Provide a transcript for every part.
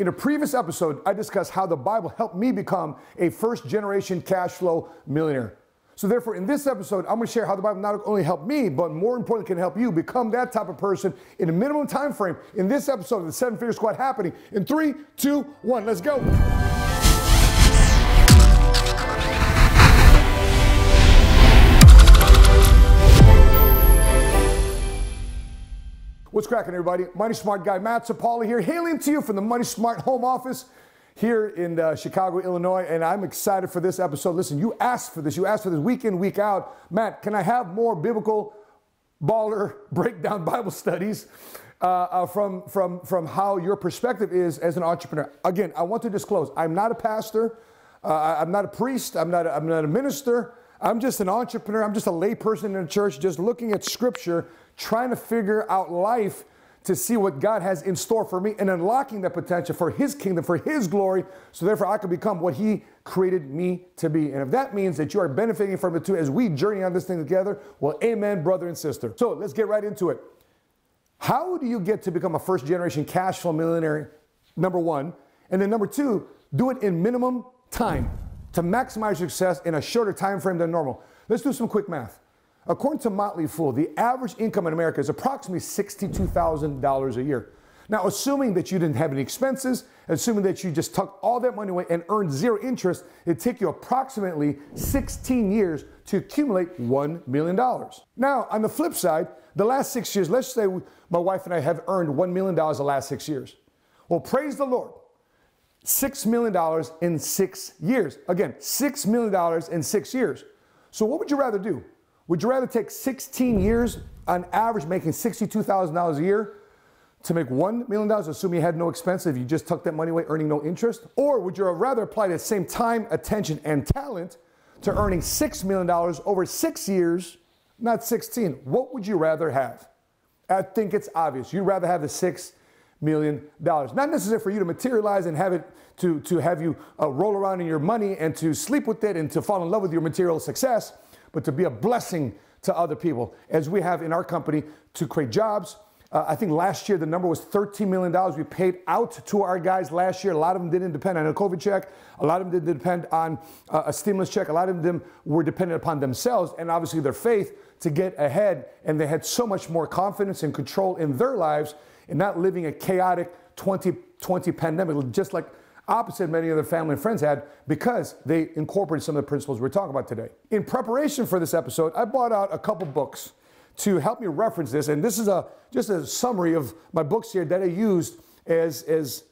In a previous episode, I discussed how the Bible helped me become a first-generation cash flow millionaire. So therefore, in this episode, I'm going to share how the Bible not only helped me, but more importantly, can help you become that type of person in a minimum time frame. In this episode of the 7 Figure Squad, happening in 3, 2, 1, let's go. What's cracking, everybody? Money Smart Guy, Matt Sapaula here, hailing to you from the Money Smart Home Office here in Chicago, Illinois, and I'm excited for this episode. Listen, you asked for this. You asked for this week in, week out. Matt, can I have more biblical baller breakdown Bible studies from how your perspective is as an entrepreneur? Again, I want to disclose, I'm not a pastor. I'm not a priest. I'm not a minister. I'm just an entrepreneur. I'm just a layperson in a church just looking at Scripture, trying to figure out life to see what God has in store for me and unlocking that potential for His kingdom, for His glory, so therefore I can become what He created me to be. And if that means that you are benefiting from it too as we journey on this thing together, well, amen, brother and sister. So let's get right into it. How do you get to become a first-generation cash flow millionaire, number one? And then number two, do it in minimum time to maximize success in a shorter time frame than normal. Let's do some quick math. According to Motley Fool, the average income in America is approximately $62,000 a year. Now, assuming that you didn't have any expenses, assuming that you just tucked all that money away and earned zero interest, it'd take you approximately 16 years to accumulate $1 million. Now, on the flip side, the last 6 years, let's say my wife and I have earned $1 million the last 6 years. Well, praise the Lord. $6 million in 6 years. Again, $6 million in 6 years. So what would you rather do? Would you rather take 16 years on average making $62,000 a year to make $1 million, assuming you had no expenses, you just tucked that money away earning no interest? Or would you rather apply that same time, attention, and talent to earning $6 million over 6 years, not 16? What would you rather have? I think it's obvious. You'd rather have the $6 million. Not necessarily for you to materialize and have it to have you roll around in your money and to sleep with it and to fall in love with your material success, but to be a blessing to other people, as we have in our company, to create jobs. I think last year the number was $13 million we paid out to our guys last year. A lot of them didn't depend on a COVID check. A lot of them didn't depend on a stimulus check. A lot of them were dependent upon themselves and obviously their faith to get ahead, and they had so much more confidence and control in their lives and not living a chaotic 2020 pandemic, just like opposite many other family and friends had, because they incorporated some of the principles we're talking about today. In preparation for this episode, I bought out a couple books to help me reference this, and this is just a summary of my books here that I used as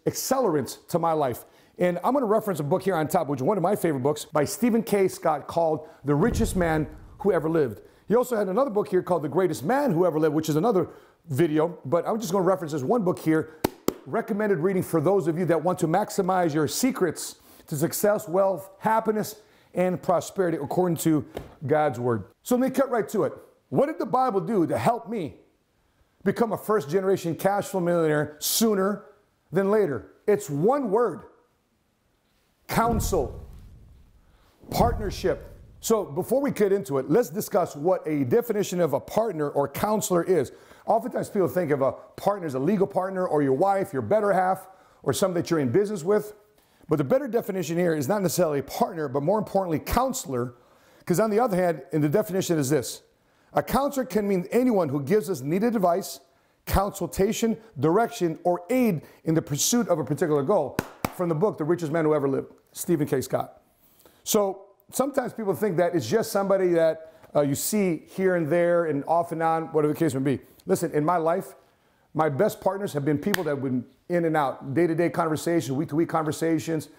accelerants to my life. And I'm gonna reference a book here on top, which is one of my favorite books, by Stephen K. Scott, called The Richest Man Who Ever Lived. He also had another book here called The Greatest Man Who Ever Lived, which is another video, but I'm just gonna reference this one book here, recommended reading for those of you that want to maximize your secrets to success, wealth, happiness, and prosperity according to God's word. So let me cut right to it. What did the Bible do to help me become a first-generation cash flow millionaire sooner than later? It's one word: counsel, partnership. So before we get into it, let's discuss what a definition of a partner or counselor is. Oftentimes people think of a partner as a legal partner or your wife, your better half, or somebody that you're in business with. But the better definition here is not necessarily a partner, but more importantly, counselor. Because on the other hand, and the definition is this: a counselor can mean anyone who gives us needed advice, consultation, direction, or aid in the pursuit of a particular goal. From the book, The Richest Man Who Ever Lived, Stephen K. Scott. So sometimes people think that it's just somebody that you see here and there and off and on, whatever the case may be. Listen, in my life, my best partners have been people that have been in and out, day-to-day conversations, week-to-week conversations.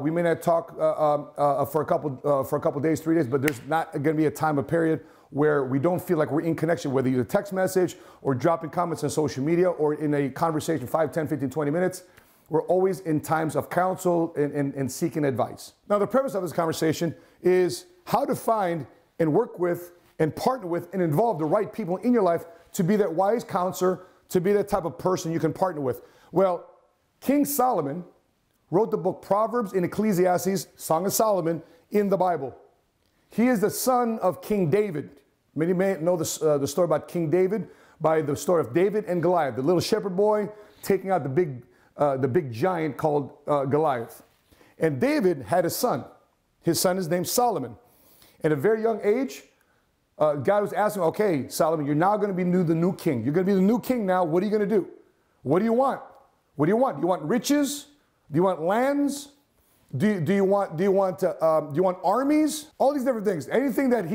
We may not talk for a couple days, 3 days, but there's not going to be a time, a period where we don't feel like we're in connection, whether you a text message or dropping comments on social media or in a conversation, 5, 10, 15, 20 minutes. We're always in times of counsel and seeking advice. Now, the premise of this conversation is how to find and work with and partner with and involve the right people in your life to be that wise counselor, to be that type of person you can partner with. Well, King Solomon wrote the book Proverbs and Ecclesiastes, Song of Solomon, in the Bible. He is the son of King David. Many may know this, the story about King David by the story of David and Goliath, the little shepherd boy taking out the big the big giant called Goliath. And David had a son. His son is named Solomon. At a very young age, God was asking, okay, Solomon, you're now going to be the new king. You're going to be the new king now. What are you going to do? What do you want? What do you want? Do you want riches? Do you want lands? Do you want armies? All these different things. Anything that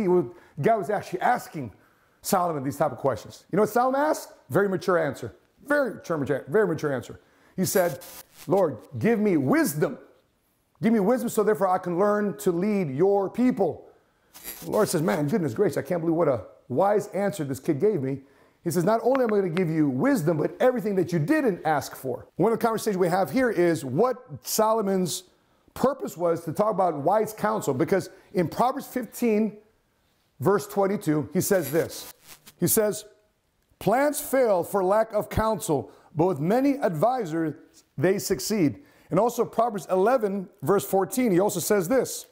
God was actually asking Solomon these type of questions. You know what Solomon asked? Very mature answer. Very mature answer. He said, Lord, give me wisdom. Give me wisdom so therefore I can learn to lead your people. The Lord says, man, goodness gracious, I can't believe what a wise answer this kid gave me. He says, not only am I going to give you wisdom, but everything that you didn't ask for. One of the conversations we have here is what Solomon's purpose was to talk about wise counsel, because in Proverbs 15, verse 22, he says this. He says, plans fail for lack of counsel, but with many advisors, they succeed. And also Proverbs 11, verse 14, he also says this.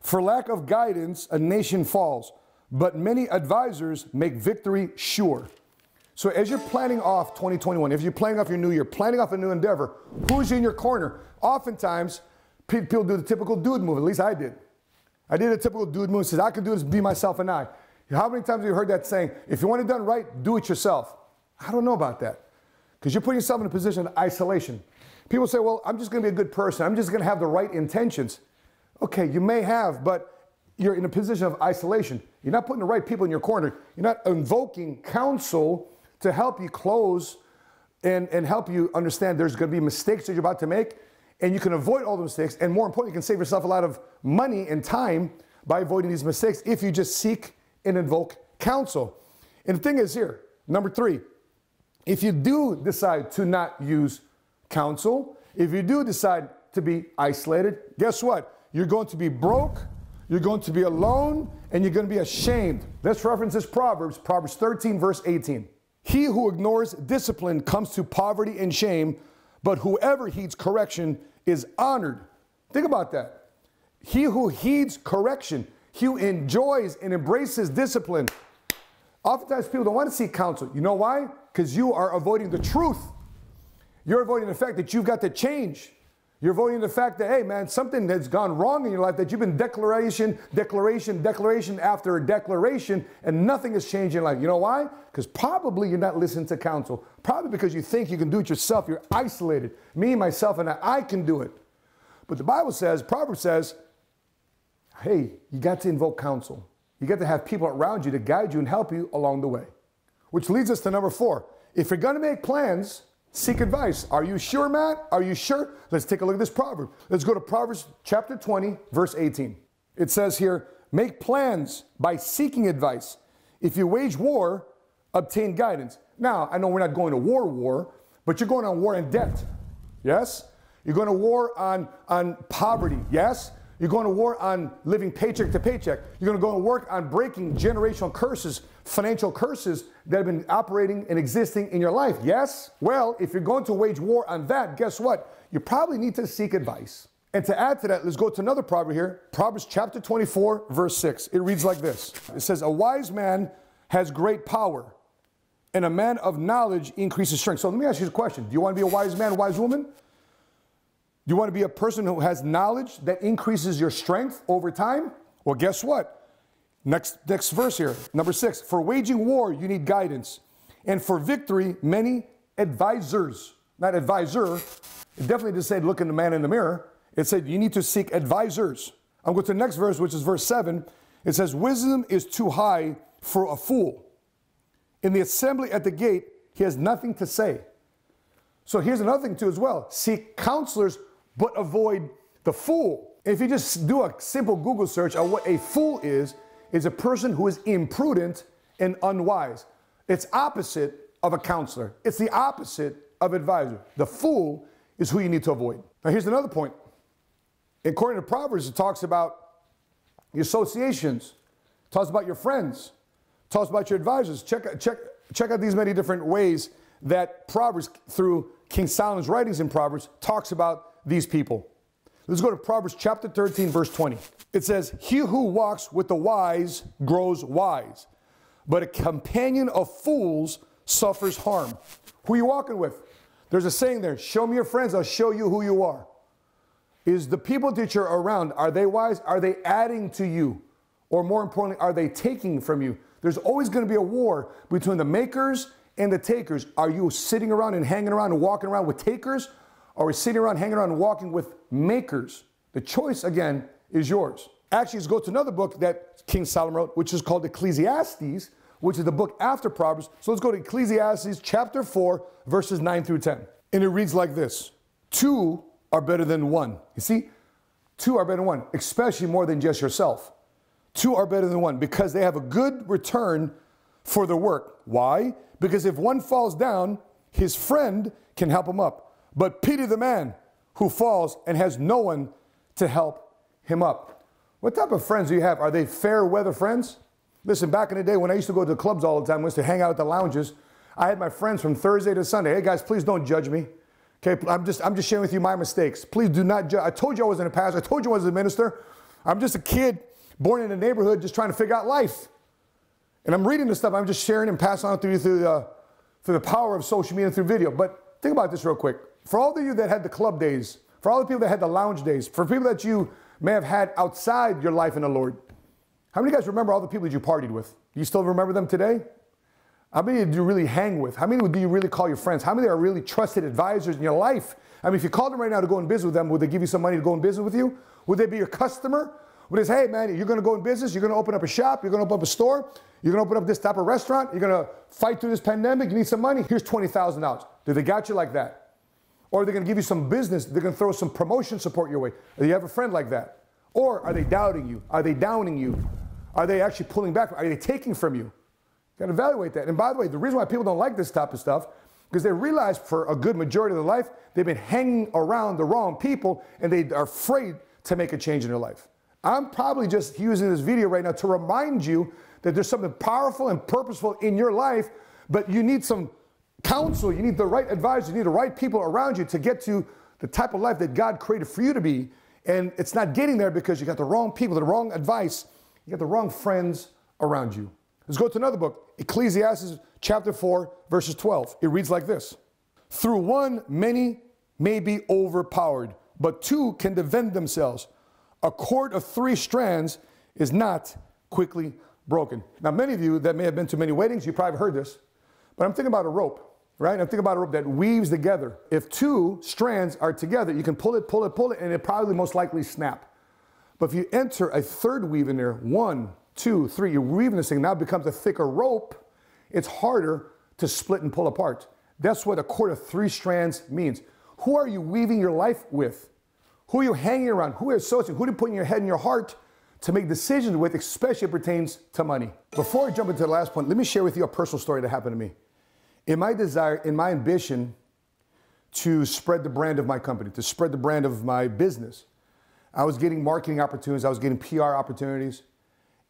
For lack of guidance, a nation falls, but many advisors make victory sure. So as you're planning off 2021, if you're planning off your new year, planning off a new endeavor, who's in your corner? Oftentimes, people do the typical dude move, at least I did. I did a typical dude move, says, I can do this, be myself and I. How many times have you heard that saying, if you want it done right, do it yourself? I don't know about that, because you're putting yourself in a position of isolation. People say, well, I'm just going to be a good person. I'm just going to have the right intentions. Okay, you may have, but you're in a position of isolation. You're not putting the right people in your corner. You're not invoking counsel to help you close and help you understand there's going to be mistakes that you're about to make, and you can avoid all the mistakes, and more importantly, you can save yourself a lot of money and time by avoiding these mistakes if you just seek and invoke counsel. And the thing is here, number three, if you do decide to not use counsel, if you do decide to be isolated, guess what? You're going to be broke, you're going to be alone, and you're going to be ashamed. Let's reference this Proverbs, Proverbs 13, verse 18. He who ignores discipline comes to poverty and shame, but whoever heeds correction is honored. Think about that. He who heeds correction, he who enjoys and embraces discipline. Oftentimes people don't want to seek counsel. You know why? Because you are avoiding the truth. You're avoiding the fact that you've got to change. You're voting the fact that, hey, man, something that's gone wrong in your life, that you've been declaration after declaration, and nothing has changed in life. You know why? Because probably you're not listening to counsel. Probably because you think you can do it yourself. You're isolated. Me, myself, and I can do it. But the Bible says, Proverbs says, hey, you got to invoke counsel. You got to have people around you to guide you and help you along the way. Which leads us to number four. If you're going to make plans, seek advice. Are you sure, Matt? Are you sure? Let's take a look at this proverb. Let's go to Proverbs chapter 20, verse 18. It says here, make plans by seeking advice. If you wage war, obtain guidance. Now, I know we're not going to war, but you're going on war in debt. Yes? You're going to war on poverty. Yes? You're going to war on living paycheck to paycheck. You're going to go and work on breaking generational curses, financial curses that have been operating and existing in your life. Yes? Well, if you're going to wage war on that, guess what? You probably need to seek advice. And to add to that, let's go to another proverb here. Proverbs chapter 24, verse 6. It reads like this. It says, a wise man has great power, and a man of knowledge increases strength. So let me ask you a question. Do you want to be a wise man, wise woman? You want to be a person who has knowledge that increases your strength over time? Well, guess what? Next verse here, number 6. For waging war, you need guidance. And for victory, many advisors. Not advisor. It definitely just said, look at the man in the mirror. It said, you need to seek advisors. I'm going to the next verse, which is verse 7. It says, wisdom is too high for a fool. In the assembly at the gate, he has nothing to say. So here's another thing too as well. Seek counselors, but avoid the fool. If you just do a simple Google search of what a fool is a person who is imprudent and unwise. It's opposite of a counselor. It's the opposite of advisor. The fool is who you need to avoid. Now here's another point. According to Proverbs, it talks about your associations, it talks about your friends, it talks about your advisors. Check out these many different ways that Proverbs, through King Solomon's writings in Proverbs, talks about these people. Let's go to Proverbs chapter 13, verse 20. It says, he who walks with the wise grows wise, but a companion of fools suffers harm. Who are you walking with? There's a saying there, show me your friends, I'll show you who you are. Is the people that you're around, are they wise? Are they adding to you? Or more importantly, are they taking from you? There's always going to be a war between the makers and the takers. Are you sitting around and hanging around and walking around with takers? Or are you sitting around, hanging around and walking with makers? The choice, again, is yours. Actually, let's go to another book that King Solomon wrote, which is called Ecclesiastes, which is the book after Proverbs. So let's go to Ecclesiastes chapter 4, verses 9 through 10. And it reads like this. Two are better than one. You see, two are better than one, especially more than just yourself. Two are better than one because they have a good return for their work. Why? Because if one falls down, his friend can help him up. But pity the man who falls and has no one to help him up. What type of friends do you have? Are they fair weather friends? Listen, back in the day when I used to go to the clubs all the time, I used to hang out at the lounges, I had my friends from Thursday to Sunday. Hey guys, please don't judge me. Okay, I'm just sharing with you my mistakes. Please do not judge. I told you I wasn't a pastor. I told you I wasn't a minister. I'm just a kid born in a neighborhood just trying to figure out life. And I'm reading this stuff. I'm just sharing and passing on through you through the power of social media and through video. But think about this real quick. For all of you that had the club days, for all the people that had the lounge days, for people that you may have had outside your life in the Lord, how many of you guys remember all the people that you partied with? Do you still remember them today? How many do you really hang with? How many do you really call your friends? How many are really trusted advisors in your life? I mean, if you called them right now to go in business with them, would they give you some money to go in business with you? Would they be your customer? Would they say, hey man, you're gonna go in business, you're gonna open up a shop, you're gonna open up a store, you're gonna open up this type of restaurant, you're gonna fight through this pandemic, you need some money, here's $20,000. Do they got you like that? Or are they gonna give you some business? They're gonna throw some promotion support your way. Do you have a friend like that? Or are they doubting you? Are they downing you? Are they actually pulling back? Are they taking from you? You gotta evaluate that. And by the way, the reason why people don't like this type of stuff, because they realize for a good majority of their life, they've been hanging around the wrong people and they are afraid to make a change in their life. I'm probably just using this video right now to remind you that there's something powerful and purposeful in your life, but you need some counsel, you need the right advisor, you need the right people around you to get to the type of life that God created for you to be. And it's not getting there because you got the wrong people, the wrong advice, you got the wrong friends around you. Let's go to another book, Ecclesiastes chapter 4, verses 12. It reads like this. Through one, many may be overpowered, but two can defend themselves. A cord of three strands is not quickly broken. Now, many of you that may have been to many weddings, you probably have heard this, but I'm thinking about a rope. Right? I'm thinking about a rope that weaves together. If two strands are together, you can pull it, and it probably most likely snap. But if you enter a third weave in there, one, two, three, you're weaving this thing, now it becomes a thicker rope. It's harder to split and pull apart. That's what a cord of three strands means. Who are you weaving your life with? Who are you hanging around? Who are you associating? Who are you putting your head and your heart to make decisions with, especially if it pertains to money? Before I jump into the last point, let me share with you a personal story that happened to me. In my desire, in my ambition to spread the brand of my company, to spread the brand of my business, I was getting marketing opportunities, I was getting PR opportunities,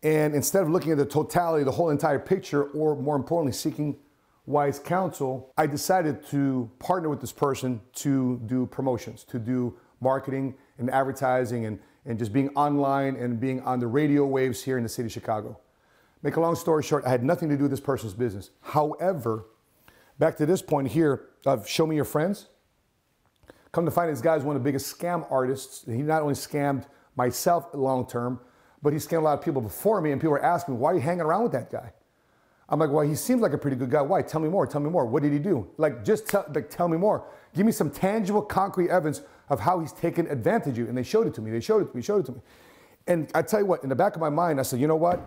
and instead of looking at the totality, the whole entire picture, or more importantly, seeking wise counsel, I decided to partner with this person to do promotions, to do marketing and advertising and just being online and being on the radio waves here in the city of Chicago. Make a long story short, I had nothing to do with this person's business. However, back to this point here of show me your friends. Come to find this guy is one of the biggest scam artists. He not only scammed myself long term, but he scammed a lot of people before me, and people were asking me, why are you hanging around with that guy? I'm like, well, he seems like a pretty good guy. Why? Tell me more. Tell me more. What did he do? Like, just tell me more. Give me some tangible, concrete evidence of how he's taken advantage of you. And they showed it to me. They showed it to me. Showed it to me. And I tell you what, in the back of my mind, I said, you know what?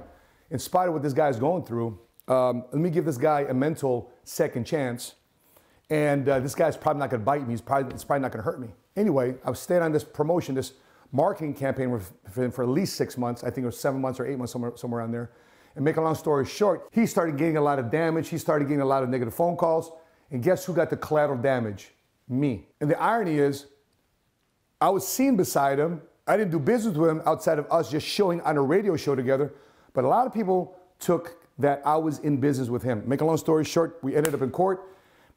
In spite of what this guy is going through, let me give this guy a mental second chance, and this guy's probably not going to bite me. It's probably not going to hurt me. Anyway, I was staying on this promotion, this marketing campaign for him for at least 6 months. I think it was 7 months or 8 months, somewhere around there. And make a long story short, he started getting a lot of damage. He started getting a lot of negative phone calls. And guess who got the collateral damage? Me. And the irony is, I was seen beside him. I didn't do business with him outside of us just showing on a radio show together. But a lot of people took that I was in business with him. Make a long story short, we ended up in court.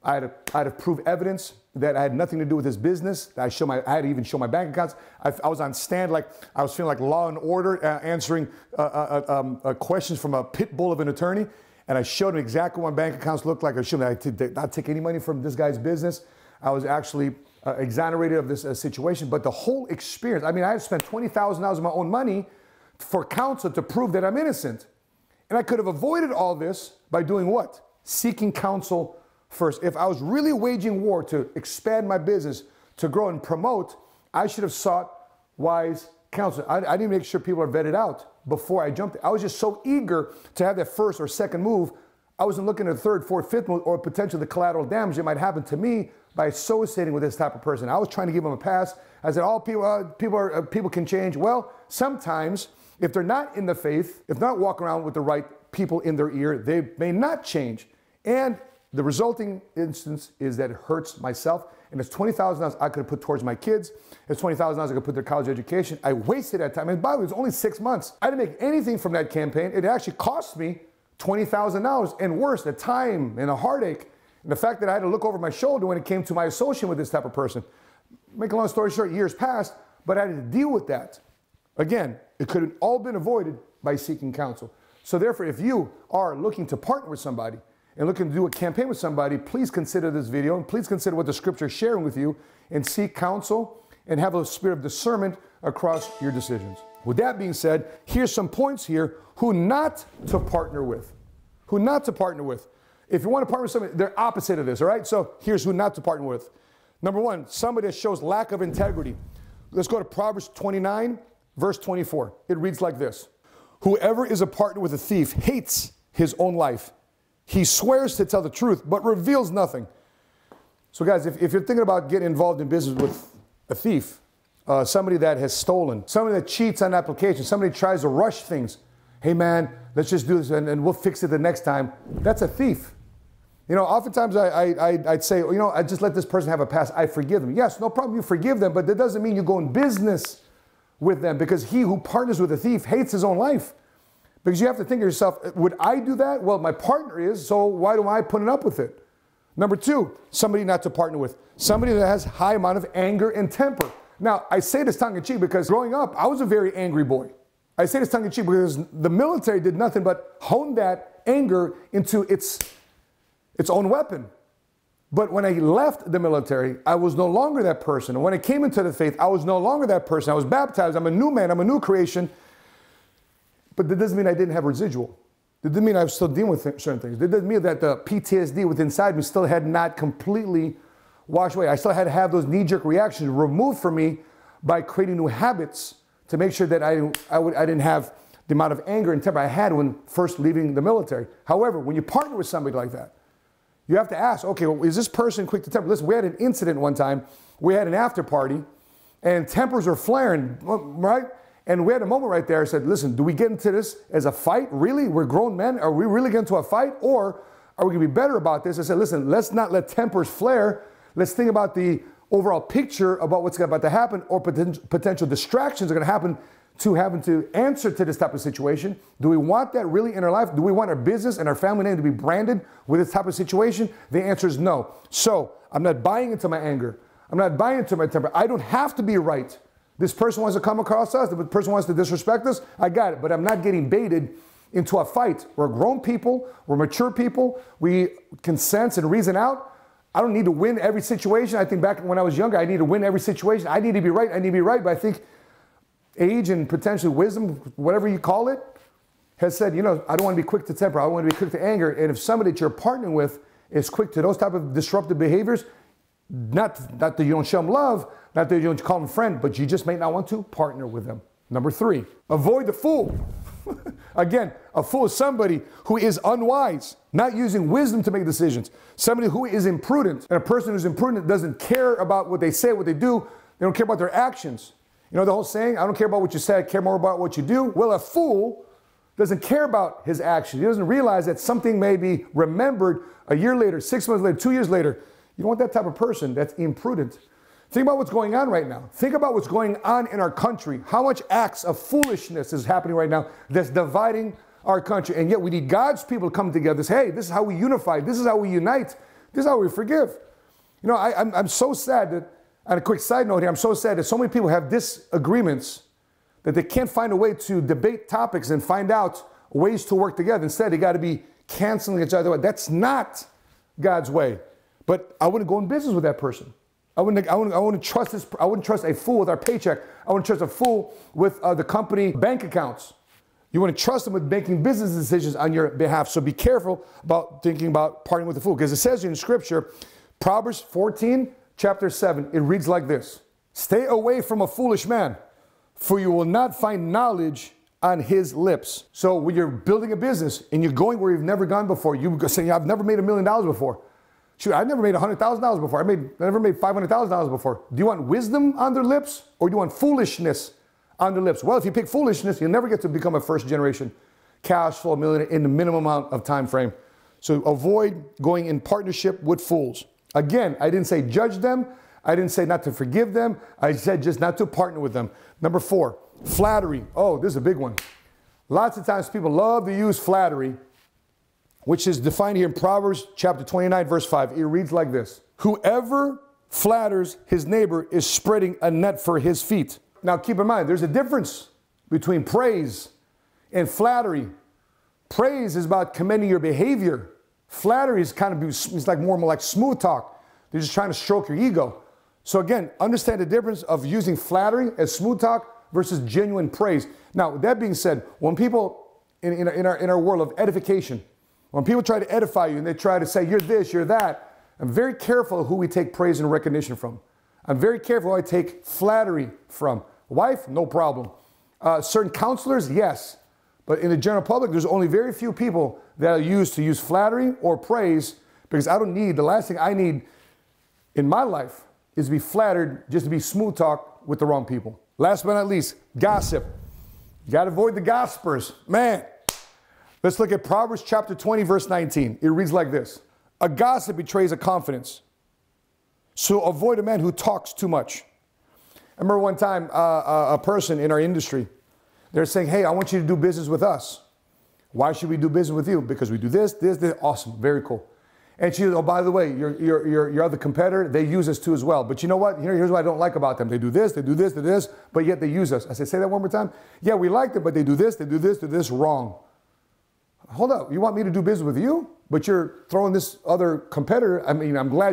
I had to prove evidence that I had nothing to do with his business. I had to even show my bank accounts. I was on stand like I was feeling like Law and Order, answering questions from a pit bull of an attorney. And I showed him exactly what my bank accounts looked like. I showed him that I did not take any money from this guy's business. I was actually exonerated of this situation. But the whole experience, I mean, I had spent $20,000 of my own money for counsel to prove that I'm innocent. And I could have avoided all this by doing what? Seeking counsel first. If I was really waging war to expand my business, to grow and promote, I should have sought wise counsel. I didn't make sure people are vetted out before I jumped. I was just so eager to have that first or second move. I wasn't looking at the third, fourth, fifth move or potentially the collateral damage that might happen to me by associating with this type of person. I was trying to give them a pass. I said, all people can change. Well, sometimes if they're not in the faith, if not walking around with the right people in their ear, they may not change. And the resulting instance is that it hurts myself. And it's $20,000 I could have put towards my kids. It's $20,000 I could put their college education. I wasted that time. And by the way, it was only 6 months. I didn't make anything from that campaign. It actually cost me $20,000 and worse, the time and the heartache. And the fact that I had to look over my shoulder when it came to my association with this type of person. Make a long story short, years passed, but I had to deal with that. Again, it could have all been avoided by seeking counsel. So therefore, if you are looking to partner with somebody and looking to do a campaign with somebody, please consider this video and please consider what the scripture is sharing with you and seek counsel and have a spirit of discernment across your decisions. With that being said, here's some points here who not to partner with. Who not to partner with. If you want to partner with somebody, they're opposite of this, all right? So here's who not to partner with. Number one, somebody that shows lack of integrity. Let's go to Proverbs 29, verse 24. It reads like this. Whoever is a partner with a thief hates his own life. He swears to tell the truth, but reveals nothing. So guys, if you're thinking about getting involved in business with a thief, somebody that has stolen, somebody that cheats on application, somebody tries to rush things. Hey man, let's just do this and we'll fix it the next time. That's a thief. You know, oftentimes I'd say, you know, I just let this person have a pass. I forgive them. Yes, no problem. You forgive them, but that doesn't mean you go in business with them, because he who partners with a thief hates his own life. Because you have to think of yourself, would I do that? Well, my partner is, so why do I put it up with it? Number two, somebody not to partner with. Somebody that has a high amount of anger and temper. Now, I say this tongue-in-cheek because growing up, I was a very angry boy. I say this tongue-in-cheek because the military did nothing but hone that anger into its own weapon. But when I left the military, I was no longer that person. And when I came into the faith, I was no longer that person. I was baptized. I'm a new man. I'm a new creation. But that doesn't mean I didn't have residual. That doesn't mean I was still dealing with certain things. That doesn't mean that the PTSD within inside me still had not completely washed away. I still had to have those knee-jerk reactions removed from me by creating new habits to make sure that I didn't have the amount of anger and temper I had when first leaving the military. However, when you partner with somebody like that, you have to ask, okay, well, is this person quick to temper? Listen, we had an incident one time. We had an after party, and tempers are flaring, right? And we had a moment right there. I said, listen, do we get into this as a fight? Really? We're grown men. Are we really getting into a fight? Or are we going to be better about this? I said, listen, let's not let tempers flare. Let's think about the overall picture about what's about to happen or potential distractions are going to happen to having to answer to this type of situation. Do we want that really in our life? Do we want our business and our family name to be branded with this type of situation? The answer is no. So I'm not buying into my anger. I'm not buying into my temper. I don't have to be right. This person wants to come across us, the person wants to disrespect us, I got it, but I'm not getting baited into a fight. We're grown people, we're mature people, we can sense and reason out. I don't need to win every situation. I think back when I was younger, I need to win every situation. I need to be right, I need to be right, but I think age and potentially wisdom, whatever you call it, has said, you know, I don't want to be quick to temper, I want to be quick to anger, and if somebody that you're partnering with is quick to those type of disruptive behaviors, not that you don't show them love, not that you don't call them friend, but you just may not want to partner with them. Number three, avoid the fool. Again, a fool is somebody who is unwise, not using wisdom to make decisions. Somebody who is imprudent. And a person who's imprudent doesn't care about what they say, what they do. They don't care about their actions. You know the whole saying, I don't care about what you say, I care more about what you do. Well, a fool doesn't care about his actions. He doesn't realize that something may be remembered a year later, 6 months later, 2 years later. You don't want that type of person that's imprudent. Think about what's going on right now. Think about what's going on in our country. How much acts of foolishness is happening right now that's dividing our country. And yet we need God's people to come together and say, hey, this is how we unify. This is how we unite. This is how we forgive. You know, I'm so sad that, on a quick side note here, I'm so sad that so many people have disagreements that they can't find a way to debate topics and find out ways to work together. Instead, they got to be canceling each other. That's not God's way. But I wouldn't go in business with that person. I wouldn't trust this. I wouldn't trust a fool with our paycheck. I wouldn't trust a fool with the company bank accounts. You want to trust them with making business decisions on your behalf. So be careful about thinking about parting with a fool, because it says in Scripture, Proverbs 14, chapter 7, it reads like this: "Stay away from a foolish man, for you will not find knowledge on his lips." So when you're building a business and you're going where you've never gone before, you say, "I've never made $1 million before." Shoot, I've never made $100,000 before. I never made $500,000 before. Do you want wisdom on their lips, or do you want foolishness on their lips? Well, if you pick foolishness, you'll never get to become a first generation cash flow millionaire in the minimum amount of time frame. So avoid going in partnership with fools. Again, I didn't say judge them. I didn't say not to forgive them. I said just not to partner with them. Number four, flattery. Oh, this is a big one. Lots of times people love to use flattery, which is defined here in Proverbs chapter 29, verse 5. It reads like this: "Whoever flatters his neighbor is spreading a net for his feet." Now keep in mind, there's a difference between praise and flattery. Praise is about commending your behavior. Flattery is kind of, it's like more like smooth talk. They're just trying to stroke your ego. So again, understand the difference of using flattery as smooth talk versus genuine praise. Now, with that being said, when people in our world of edification, when people try to edify you and they try to say, "You're this, you're that," I'm very careful who we take praise and recognition from. I'm very careful who I take flattery from. Wife, no problem. Certain counselors, yes. But in the general public, there's only very few people that are used to use flattery or praise, because I don't need, the last thing I need in my life is to be flattered just to be smooth talk with the wrong people. Last but not least, gossip. You gotta avoid the gossipers, man. Let's look at Proverbs chapter 20, verse 19. It reads like this: "A gossip betrays a confidence, so avoid a man who talks too much." I remember one time a person in our industry, they're saying, "Hey, I want you to do business with us." "Why should we do business with you?" "Because we do this, this, this." "Awesome, very cool." And she says, "Oh, by the way, your other competitor, they use us too as well. But you know what? Here's what I don't like about them. They do this, they do this, they do this, but yet they use us." I said, "Say that one more time." "Yeah, we liked it, but they do this, they do this, they do this wrong." "Hold up, you want me to do business with you, but you're throwing this other competitor. I mean, I'm glad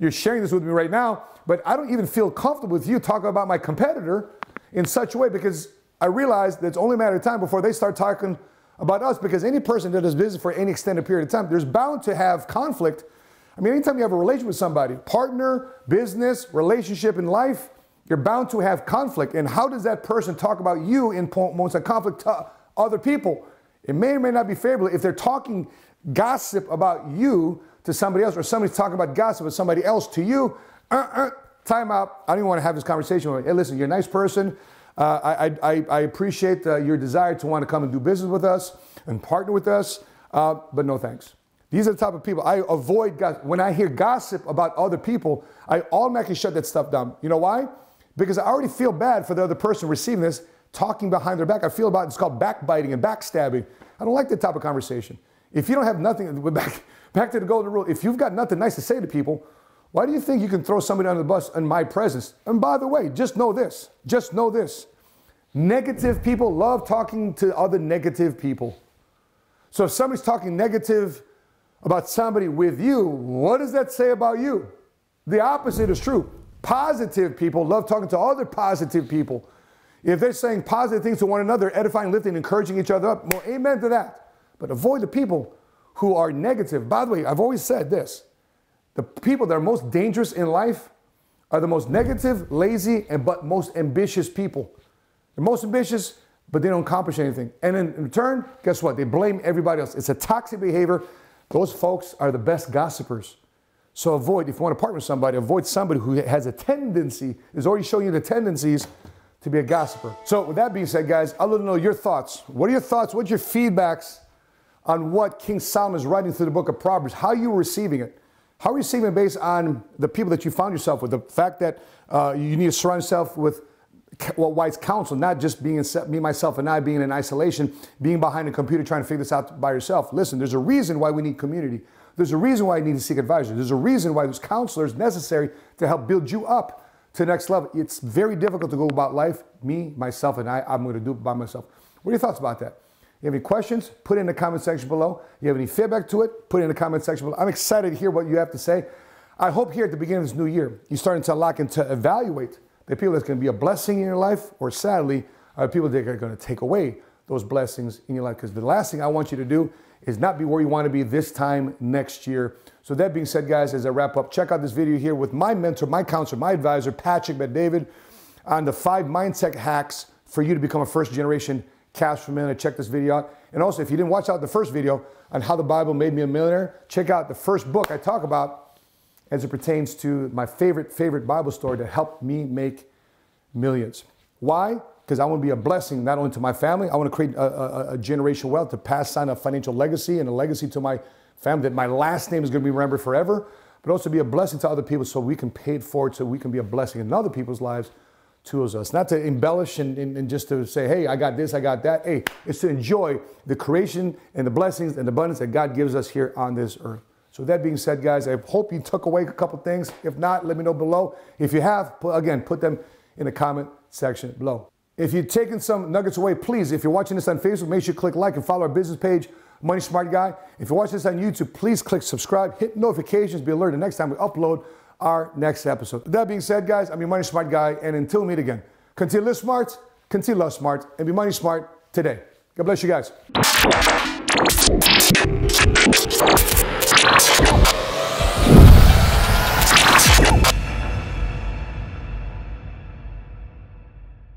you're sharing this with me right now, but I don't even feel comfortable with you talking about my competitor in such a way, because I realize that it's only a matter of time before they start talking about us, because any person that does business for any extended period of time, there's bound to have conflict. I mean, anytime you have a relationship with somebody, partner, business, relationship in life, you're bound to have conflict. And how does that person talk about you in moments of conflict to other people? It may or may not be favorable if they're talking gossip about you to somebody else, or somebody's talking about gossip with somebody else to you. Time out. I don't even want to have this conversation with you. Hey, listen, you're a nice person. I appreciate your desire to want to come and do business with us and partner with us, but no thanks." These are the type of people I avoid. When I hear gossip about other people, I automatically shut that stuff down. You know why? Because I already feel bad for the other person receiving this, talking behind their back. I feel about it's called backbiting and backstabbing. I don't like that type of conversation. If you don't have nothing, back to the golden rule, if you've got nothing nice to say to people, why do you think you can throw somebody under the bus in my presence? And by the way, just know this. Negative people love talking to other negative people. So if somebody's talking negative about somebody with you, what does that say about you? The opposite is true. Positive people love talking to other positive people. If they're saying positive things to one another, edifying, lifting, encouraging each other up, well, amen to that. But avoid the people who are negative. By the way, I've always said this: the people that are most dangerous in life are the most negative, lazy, but most ambitious people. They're most ambitious, but they don't accomplish anything. And in return, guess what? They blame everybody else. It's a toxic behavior. Those folks are the best gossipers. So avoid, if you want to partner with somebody, avoid somebody who has a tendency, is already showing you the tendencies to be a gossiper. So with that being said, guys, I'd love to know your thoughts. What are your thoughts? What's your feedbacks on what King Solomon is writing through the book of Proverbs? How are you receiving it? How are you receiving it based on the people that you found yourself with? The fact that you need to surround yourself with wise counsel, not just being me, myself, and I being in isolation, being behind a computer trying to figure this out by yourself. Listen, there's a reason why we need community. There's a reason why you need to seek advisors. There's a reason why there's counselors necessary to help build you up to the next level. It's very difficult to go about life, me, myself, and I'm going to do it by myself. What are your thoughts about that? You have any questions? Put it in the comment section below. You have any feedback to it? Put it in the comment section below. I'm excited to hear what you have to say. I hope here at the beginning of this new year, you're starting to lock and to evaluate the people that's going to be a blessing in your life, or sadly, are people that are going to take away those blessings in your life. Because the last thing I want you to do is not be where you want to be this time next year. So that being said, guys, as I wrap up, check out this video here with my mentor, my counselor, my advisor, Patrick Bet-David, on the 5 mindset hacks for you to become a first-generation cash flow millionaire. Check this video out. And also, if you didn't watch out the first video on how the Bible made me a millionaire, check out the first book I talk about as it pertains to my favorite Bible story that helped me make millions. Why? Because I want to be a blessing not only to my family, I want to create a generational wealth to pass on a financial legacy and a legacy to my family that my last name is going to be remembered forever, but also be a blessing to other people so we can pay it forward, so we can be a blessing in other people's lives to us. Not to embellish and just to say, hey, I got this, I got that. Hey, it's to enjoy the creation and the blessings and abundance that God gives us here on this earth. So that being said, guys, I hope you took away a couple things. If not, let me know below. If you have, again, put them in the comment section below. If you've taken some nuggets away, please, if you're watching this on Facebook, make sure you click like and follow our business page, Money Smart Guy. If you're watching this on YouTube, please click subscribe, hit notifications, be alerted next time we upload our next episode. With that being said, guys, I'm your Money Smart Guy, and until we meet again, continue to live smart, continue to love smart, and be money smart today. God bless you guys.